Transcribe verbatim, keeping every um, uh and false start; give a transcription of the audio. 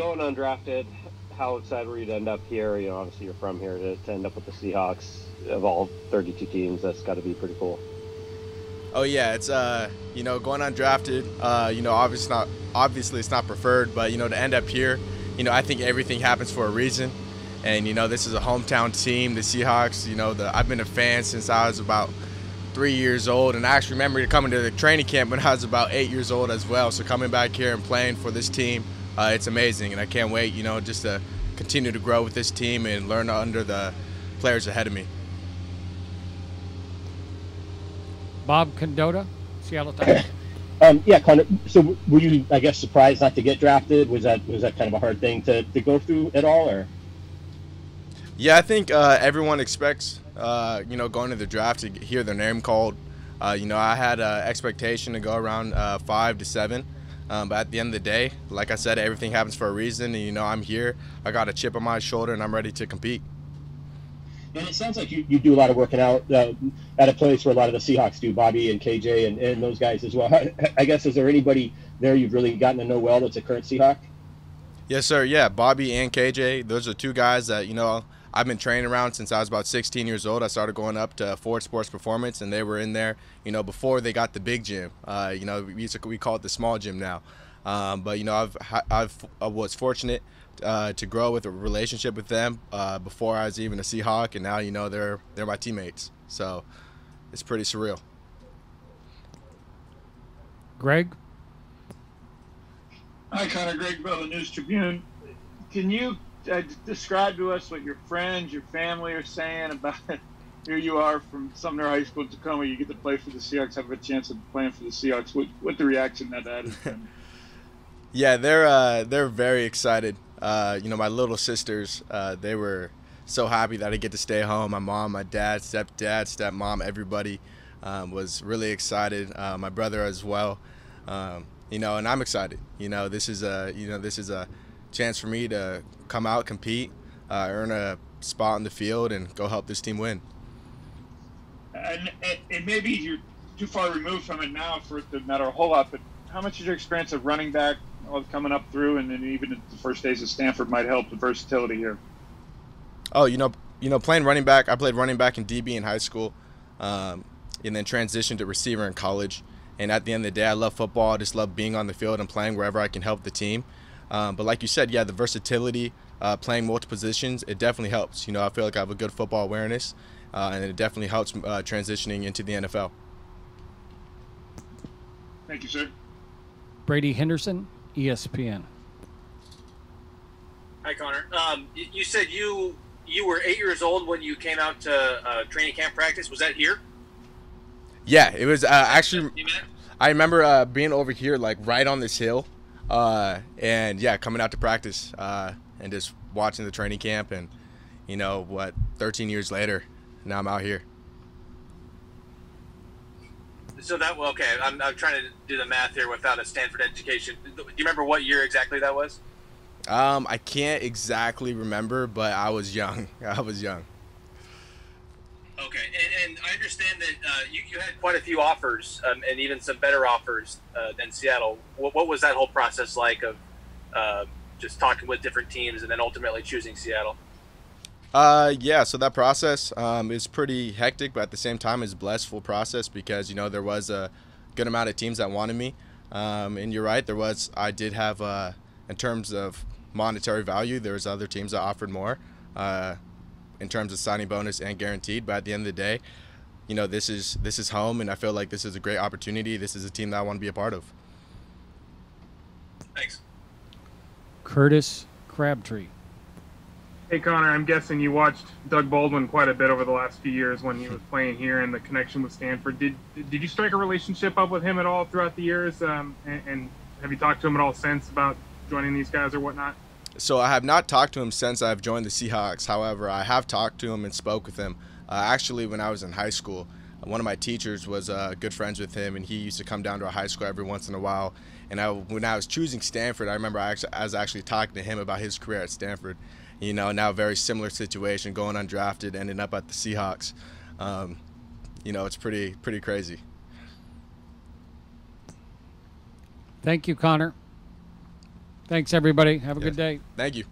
Going undrafted, how excited were you to end up here? You know, obviously you're from here, to, to end up with the Seahawks of all thirty-two teams. That's got to be pretty cool. Oh yeah, it's uh, you know, going undrafted. Uh, you know, obviously not, obviously it's not preferred, but you know, to end up here, you know, I think everything happens for a reason, and you know, this is a hometown team, the Seahawks. You know, the, I've been a fan since I was about three years old, and I actually remember coming to the training camp when I was about eight years old as well. So coming back here and playing for this team, uh, it's amazing, and I can't wait, you know, just to continue to grow with this team and learn under the players ahead of me. Bob Condotta, Seattle Times. um, yeah, Conor, so were you, I guess, surprised not to get drafted? Was that was that kind of a hard thing to, to go through at all? Or? Yeah, I think uh, everyone expects, uh, you know, going to the draft to hear their name called. Uh, you know, I had an expectation to go around uh, five to seven. Um, but at the end of the day, like I said, everything happens for a reason. And, you know, I'm here. I got a chip on my shoulder, and I'm ready to compete. And it sounds like you, you do a lot of working out uh, at a place where a lot of the Seahawks do, Bobby and K J and, and those guys as well. I guess, is there anybody there you've really gotten to know well that's a current Seahawk? Yes, sir. Yeah, Bobby and K J, those are two guys that, you know, I've been training around since I was about sixteen years old. I started going up to Ford Sports Performance, and they were in there, you know, before they got the big gym. Uh, you know, we, used to, we call it the small gym now. Um, but, you know, I've, I've, I was fortunate uh, to grow with a relationship with them uh, before I was even a Seahawk, and now, you know, they're, they're my teammates. So it's pretty surreal. Greg? Hi, Conor. Greg, the News Tribune. Can you uh, describe to us what your friends, your family are saying about it? Here you are from Sumner High School in Tacoma. You get to play for the Seahawks, have a chance of playing for the Seahawks. What, what the reaction that that has been? Yeah, they're uh, they're very excited. Uh, you know, my little sisters, uh, they were so happy that I get to stay home. My mom, my dad, stepdad, stepmom, everybody um, was really excited. Uh, my brother as well. Um, you know, and I'm excited. You know, this is a you know this is a chance for me to come out, compete, uh, earn a spot in the field, and go help this team win. And it, it may be you're too far removed from it now for it to matter a whole lot, but how much is your experience of running back coming up through, and then even the first days of Stanford might help the versatility here? Oh, you know, you know, playing running back. I played running back in D B in high school, um, and then transitioned to receiver in college. And at the end of the day, I love football. I just love being on the field and playing wherever I can help the team. Um, but like you said, yeah, the versatility, uh, playing multiple positions, it definitely helps. You know, I feel like I have a good football awareness, uh, and it definitely helps uh, transitioning into the N F L. Thank you, sir. Brady Henderson, E S P N. Hi, Conor. Um, you, you said you you were eight years old when you came out to uh, training camp practice. Was that here? Yeah, it was uh, actually. I remember uh, being over here, like right on this hill, uh, and yeah, coming out to practice uh, and just watching the training camp, and you know what, thirteen years later, now I'm out here. So that, well, okay, I'm, I'm trying to do the math here without a Stanford education. Do you remember what year exactly that was? Um, I can't exactly remember, but I was young. I was young. Okay, and, and I understand that uh, you, you had quite a few offers, um, and even some better offers uh, than Seattle. What, what was that whole process like of uh, just talking with different teams and then ultimately choosing Seattle? Uh, yeah, so that process um, is pretty hectic, but at the same time, it's a blissful process because, you know, there was a good amount of teams that wanted me. Um, and you're right, there was, I did have, uh, in terms of monetary value, there was other teams that offered more uh, in terms of signing bonus and guaranteed. But at the end of the day, you know, this is, this is home, and I feel like this is a great opportunity. This is a team that I want to be a part of. Thanks. Curtis Crabtree. Hey, Conor, I'm guessing you watched Doug Baldwin quite a bit over the last few years when he was playing here and the connection with Stanford. Did did you strike a relationship up with him at all throughout the years? Um, and, and have you talked to him at all since about joining these guys or whatnot? So I have not talked to him since I've joined the Seahawks. However, I have talked to him and spoke with him. Uh, actually, when I was in high school, one of my teachers was uh, good friends with him, and he used to come down to our high school every once in a while. And I, when I was choosing Stanford, I remember I, actually, I was actually talking to him about his career at Stanford. You know, now a very similar situation, going undrafted, ending up at the Seahawks. Um, you know, it's pretty, pretty crazy. Thank you, Conor. Thanks, everybody. Have a yes. good day. Thank you.